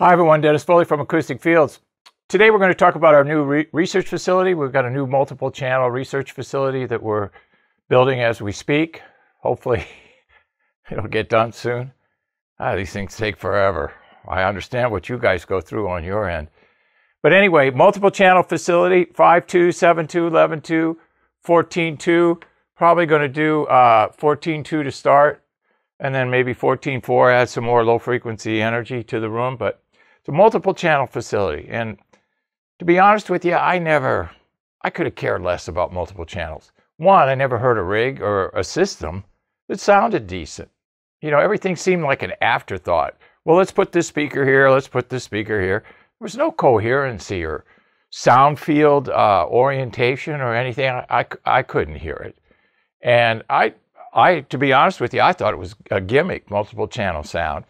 Hi everyone, Dennis Foley from Acoustic Fields. Today we're going to talk about our new research facility. We've got a new multiple channel research facility that we're building as we speak. Hopefully it'll get done soon. These things take forever. I understand what you guys go through on your end. But anyway, multiple channel facility, 5.2, 7.2, 11.2, 14.2. Probably going to do 14.2 to start, and then maybe 14.4, add some more low frequency energy to the room. But it's a multiple channel facility. And to be honest with you, I could have cared less about multiple channels. One, I never heard a rig or a system that sounded decent. You know, everything seemed like an afterthought. Well, let's put this speaker here, let's put this speaker here. There was no coherency or sound field orientation or anything. I couldn't hear it. And to be honest with you, I thought it was a gimmick, multiple channel sound,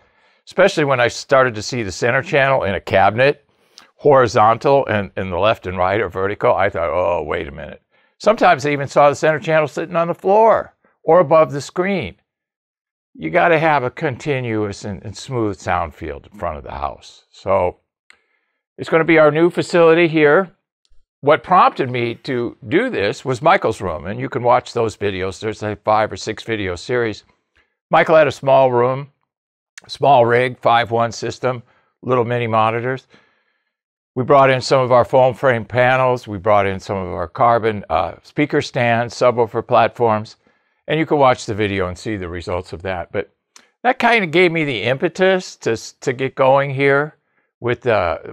especially when I started to see the center channel in a cabinet, horizontal, and the left and right are vertical. I thought, oh, wait a minute. Sometimes I even saw the center channel sitting on the floor or above the screen. You got to have a continuous and smooth sound field in front of the house. So it's going to be our new facility here. What prompted me to do this was Michael's room, and you can watch those videos. There's a 5 or 6 video series. Michael had a small room, small rig, 5.1 system, little mini monitors. We brought in some of our foam frame panels. We brought in some of our carbon speaker stands, subwoofer platforms, and you can watch the video and see the results of that. But that kind of gave me the impetus to get going here with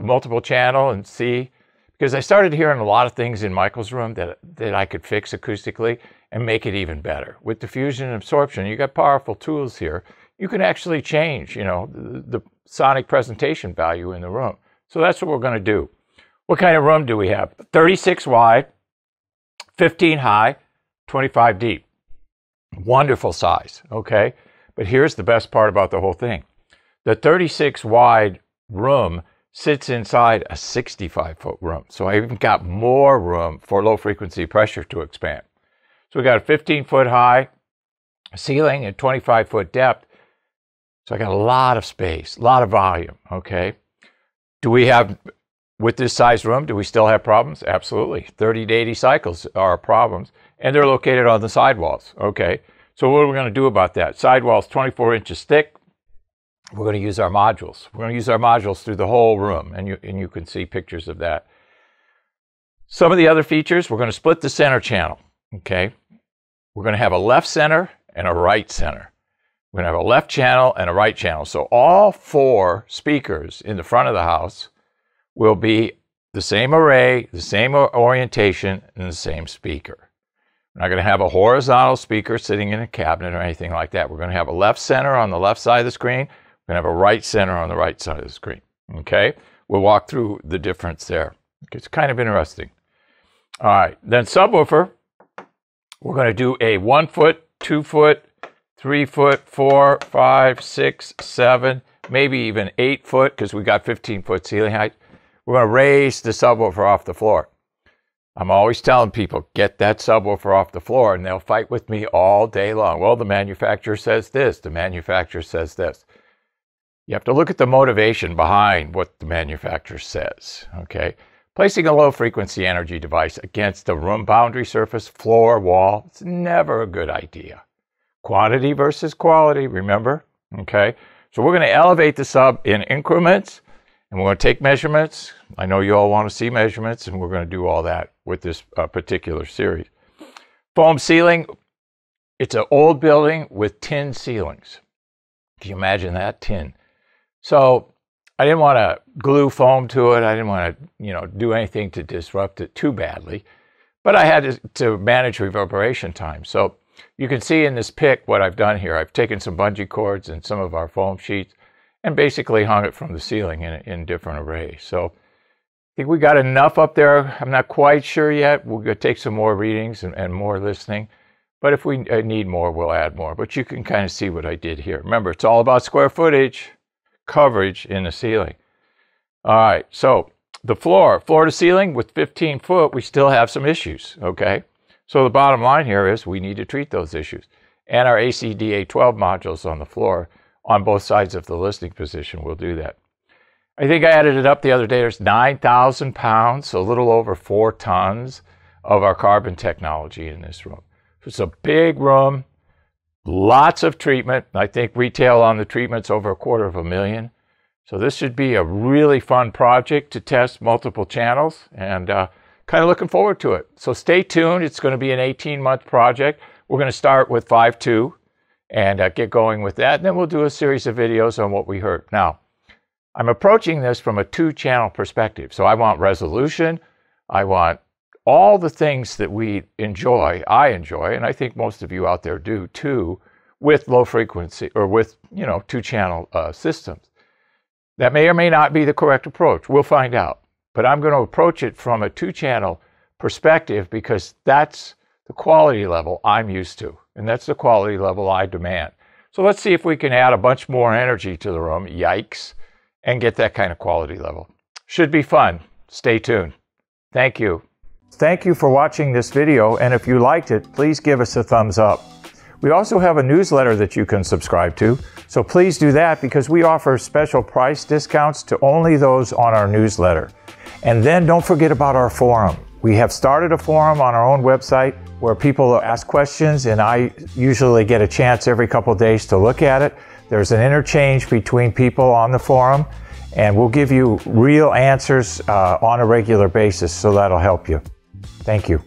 multiple channel and see. Because I started hearing a lot of things in Michael's room that I could fix acoustically and make it even better. With diffusion and absorption, you got powerful tools here. You can actually change, you know, the sonic presentation value in the room. So that's what we're going to do. What kind of room do we have? 36 wide, 15 high, 25 deep. Wonderful size, okay? But here's the best part about the whole thing. The 36 wide room sits inside a 65-foot room. So I even got more room for low-frequency pressure to expand. So we got a 15-foot high ceiling and 25-foot depth. So I got a lot of space, a lot of volume, okay? Do we have, with this size room, do we still have problems? Absolutely. 30 to 80 cycles are our problems, and they're located on the sidewalls, okay? So what are we going to do about that? Sidewalls 24 inches thick. We're going to use our modules. We're going to use our modules through the whole room, and you can see pictures of that. Some of the other features, we're going to split the center channel, okay? We're going to have a left center and a right center. We're going to have a left channel and a right channel. So all 4 speakers in the front of the house will be the same array, the same orientation, and the same speaker. We're not going to have a horizontal speaker sitting in a cabinet or anything like that. We're going to have a left center on the left side of the screen. We're going to have a right center on the right side of the screen, okay? We'll walk through the difference there. It's kind of interesting. All right, then subwoofer, we're going to do a 1-foot, 2-foot, 3-foot, 4, 5, 6, 7, maybe even 8-foot because we got 15-foot ceiling height. We're going to raise the subwoofer off the floor. I'm always telling people, get that subwoofer off the floor, and they'll fight with me all day long. Well, the manufacturer says this, the manufacturer says this. You have to look at the motivation behind what the manufacturer says, okay? Placing a low-frequency energy device against the room boundary surface, floor, wall, it's never a good idea. Quantity versus quality, remember? Okay, so we're going to elevate the sub in increments, and we're going to take measurements. I know you all want to see measurements, and we're going to do all that with this particular series. Foam ceiling, it's an old building with tin ceilings. Can you imagine that? Tin. So I didn't want to glue foam to it. I didn't want to, you know, do anything to disrupt it too badly. But I had to manage reverberation time. So you can see in this pic what I've done here. I've taken some bungee cords and some of our foam sheets and basically hung it from the ceiling in different arrays. So I think we got enough up there. I'm not quite sure yet. We're going to take some more readings and more listening. But if we need more, we'll add more. But you can kind of see what I did here. Remember, it's all about square footage. Coverage in the ceiling. All right, so the floor to ceiling with 15-foot, we still have some issues, okay? So the bottom line here is we need to treat those issues. And our ACDA12 modules on the floor on both sides of the listening position will do that. I think I added it up the other day. There's 9,000 pounds, a little over 4 tons of our carbon technology in this room. So it's a big room, lots of treatment. I think retail on the treatment's over $250,000. So this should be a really fun project to test multiple channels, and kind of looking forward to it. So stay tuned. It's going to be an 18-month project. We're going to start with 5.2 and get going with that. And then we'll do a series of videos on what we heard. Now, I'm approaching this from a 2-channel perspective. So I want resolution. I want all the things that we enjoy, I enjoy, and I think most of you out there do too, with low frequency or with, you know, 2-channel systems. That may or may not be the correct approach. We'll find out. But I'm going to approach it from a 2-channel perspective because that's the quality level I'm used to, and that's the quality level I demand. So let's see if we can add a bunch more energy to the room, yikes, and get that kind of quality level. Should be fun. Stay tuned. Thank you. Thank you for watching this video, and if you liked it, please give us a thumbs up. We also have a newsletter that you can subscribe to, so please do that because we offer special price discounts to only those on our newsletter. And then don't forget about our forum. We have started a forum on our own website where people ask questions, and I usually get a chance every couple of days to look at it. There's an interchange between people on the forum, and we'll give you real answers on a regular basis, so that'll help you. Thank you.